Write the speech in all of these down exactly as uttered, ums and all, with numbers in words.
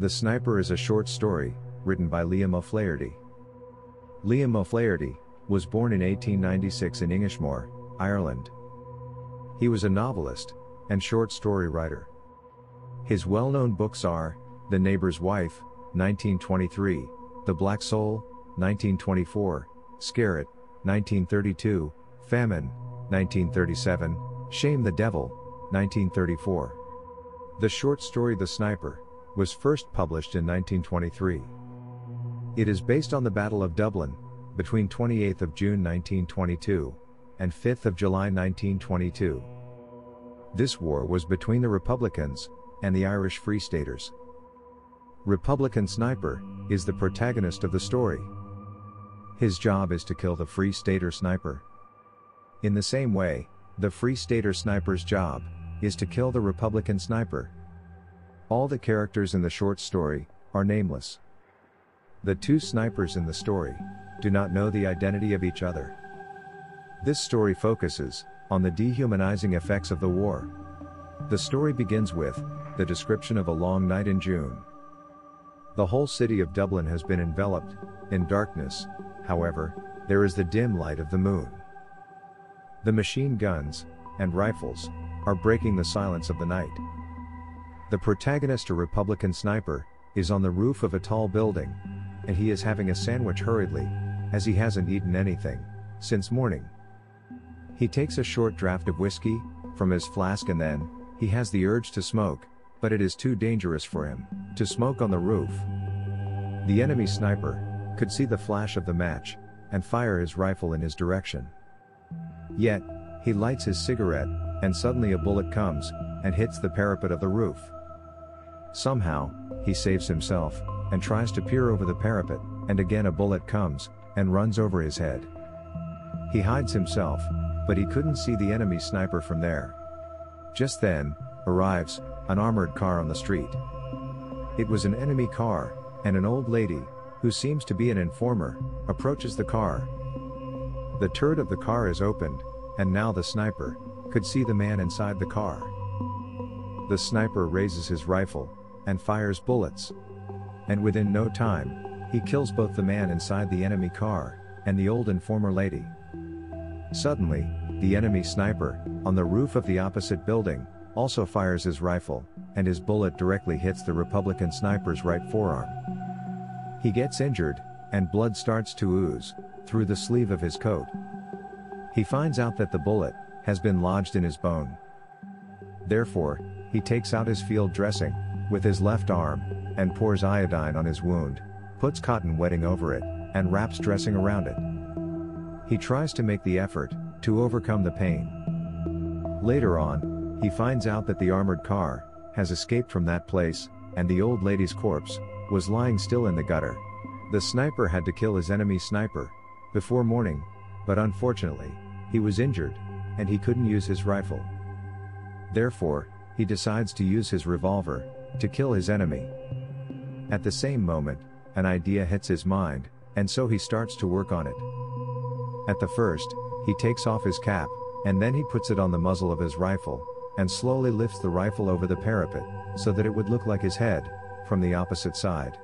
The Sniper is a short story, written by Liam O'Flaherty. Liam O'Flaherty was born in eighteen ninety-six in Inishmore, Ireland. He was a novelist and short story writer. His well-known books are The Neighbour's Wife, nineteen twenty-three, The Black Soul, nineteen twenty-four, Scarlet, nineteen thirty-two, Famine, nineteen thirty-seven, Shame the Devil, nineteen thirty-four. The short story The Sniper was first published in nineteen twenty-three. It is based on the Battle of Dublin, between twenty-eighth of June nineteen twenty-two, and fifth of July nineteen twenty-two. This war was between the Republicans and the Irish Free Staters. Republican Sniper is the protagonist of the story. His job is to kill the Free Stater Sniper. In the same way, the Free Stater Sniper's job is to kill the Republican Sniper. All the characters in the short story are nameless. The two snipers in the story do not know the identity of each other. This story focuses on the dehumanizing effects of the war. The story begins with the description of a long night in June. The whole city of Dublin has been enveloped in darkness. However, there is the dim light of the moon. The machine guns and rifles are breaking the silence of the night. The protagonist, a Republican sniper, is on the roof of a tall building, and he is having a sandwich hurriedly, as he hasn't eaten anything since morning. He takes a short draft of whiskey from his flask, and then he has the urge to smoke, but it is too dangerous for him to smoke on the roof. The enemy sniper could see the flash of the match and fire his rifle in his direction. Yet, he lights his cigarette, and suddenly a bullet comes and hits the parapet of the roof. Somehow, he saves himself and tries to peer over the parapet, and again a bullet comes and runs over his head. He hides himself, but he couldn't see the enemy sniper from there. Just then arrives an armored car on the street. It was an enemy car, and an old lady, who seems to be an informer, approaches the car. The turret of the car is opened, and now the sniper could see the man inside the car. The sniper raises his rifle and fires bullets. And within no time, he kills both the man inside the enemy car and the old informer lady. Suddenly, the enemy sniper, on the roof of the opposite building, also fires his rifle, and his bullet directly hits the Republican sniper's right forearm. He gets injured, and blood starts to ooze through the sleeve of his coat. He finds out that the bullet has been lodged in his bone. Therefore, he takes out his field dressing with his left arm and pours iodine on his wound, puts cotton wetting over it, and wraps dressing around it. He tries to make the effort to overcome the pain. Later on, he finds out that the armored car has escaped from that place, and the old lady's corpse was lying still in the gutter. The sniper had to kill his enemy sniper before morning, but unfortunately, he was injured, and he couldn't use his rifle. Therefore, he decides to use his revolver to kill his enemy. At the same moment, an idea hits his mind, and so he starts to work on it. At the first, he takes off his cap, and then he puts it on the muzzle of his rifle, and slowly lifts the rifle over the parapet, so that it would look like his head, from the opposite side.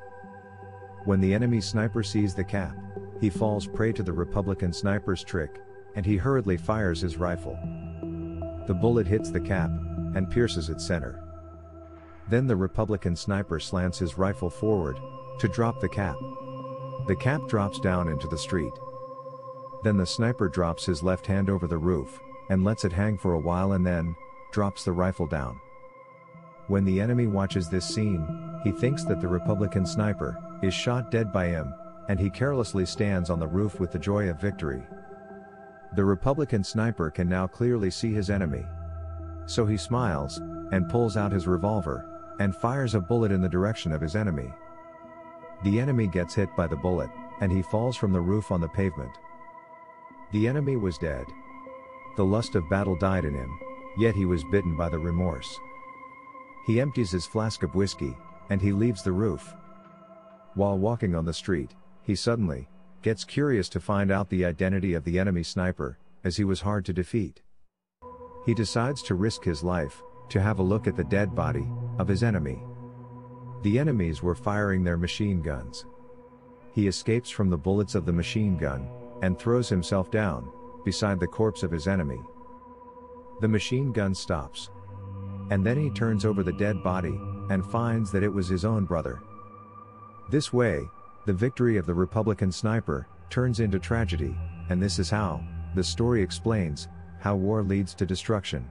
When the enemy sniper sees the cap, he falls prey to the Republican sniper's trick, and he hurriedly fires his rifle. The bullet hits the cap, and pierces its center. Then the Republican sniper slants his rifle forward, to drop the cap. The cap drops down into the street. Then the sniper drops his left hand over the roof, and lets it hang for a while, and then drops the rifle down. When the enemy watches this scene, he thinks that the Republican sniper is shot dead by him, and he carelessly stands on the roof with the joy of victory. The Republican sniper can now clearly see his enemy. So he smiles, and pulls out his revolver, and fires a bullet in the direction of his enemy. The enemy gets hit by the bullet, and he falls from the roof on the pavement. The enemy was dead. The lust of battle died in him, yet he was bitten by the remorse. He empties his flask of whiskey, and he leaves the roof. While walking on the street, he suddenly gets curious to find out the identity of the enemy sniper, as he was hard to defeat. He decides to risk his life to have a look at the dead body of his enemy. The enemies were firing their machine guns. He escapes from the bullets of the machine gun, and throws himself down, beside the corpse of his enemy. The machine gun stops. And then he turns over the dead body, and finds that it was his own brother. This way, the victory of the Republican sniper, turns into tragedy, and this is how, the story explains, how war leads to destruction.